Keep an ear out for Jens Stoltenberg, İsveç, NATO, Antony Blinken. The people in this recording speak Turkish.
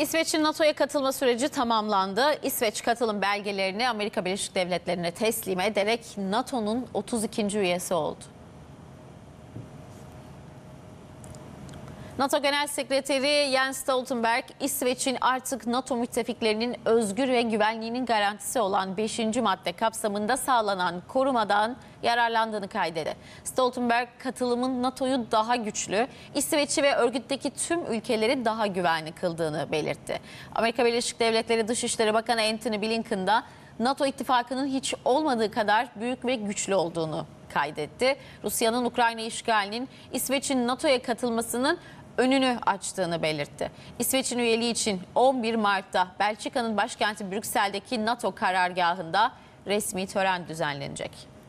İsveç'in NATO'ya katılma süreci tamamlandı. İsveç katılım belgelerini Amerika Birleşik Devletleri'ne teslim ederek NATO'nun 32. üyesi oldu. NATO Genel Sekreteri Jens Stoltenberg, İsveç'in artık NATO müttefiklerinin özgür ve güvenliğinin garantisi olan 5. madde kapsamında sağlanan korumadan yararlandığını kaydetti. Stoltenberg, katılımın NATO'yu daha güçlü, İsveç'i ve örgütteki tüm ülkeleri daha güvenli kıldığını belirtti. Amerika Birleşik Devletleri Dışişleri Bakanı Antony Blinken de NATO ittifakının hiç olmadığı kadar büyük ve güçlü olduğunu kaydetti. Rusya'nın Ukrayna işgalinin İsveç'in NATO'ya katılmasının önünü açtığını belirtti. İsveç'in üyeliği için 11 Mart'ta Belçika'nın başkenti Brüksel'deki NATO karargahında resmi tören düzenlenecek.